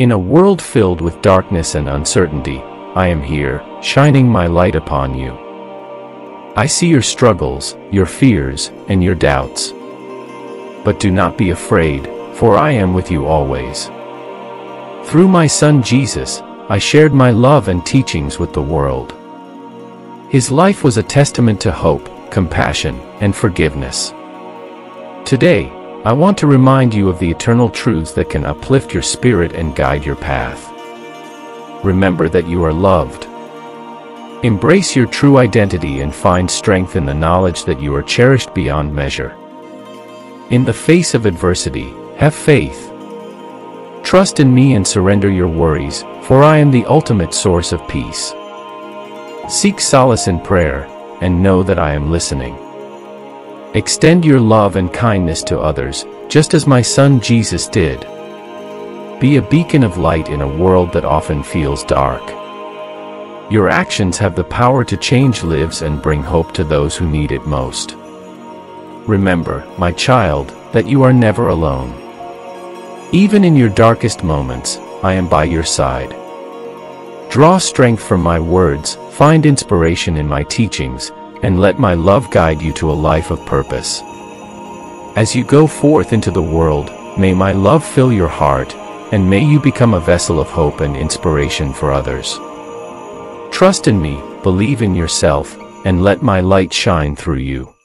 In a world filled with darkness and uncertainty, I am here, shining my light upon you. I see your struggles, your fears, and your doubts. But do not be afraid, for I am with you always. Through my Son Jesus, I shared my love and teachings with the world. His life was a testament to hope, compassion, and forgiveness. Today, I want to remind you of the eternal truths that can uplift your spirit and guide your path. Remember that you are loved. Embrace your true identity and find strength in the knowledge that you are cherished beyond measure. In the face of adversity, have faith. Trust in me and surrender your worries, for I am the ultimate source of peace. Seek solace in prayer, and know that I am listening. Extend your love and kindness to others, just as my Son Jesus did. Be a beacon of light in a world that often feels dark. Your actions have the power to change lives and bring hope to those who need it most. Remember, my child, that you are never alone. Even in your darkest moments, I am by your side. Draw strength from my words, find inspiration in my teachings, and let my love guide you to a life of purpose. As you go forth into the world, may my love fill your heart, and may you become a vessel of hope and inspiration for others. Trust in me, believe in yourself, and let my light shine through you.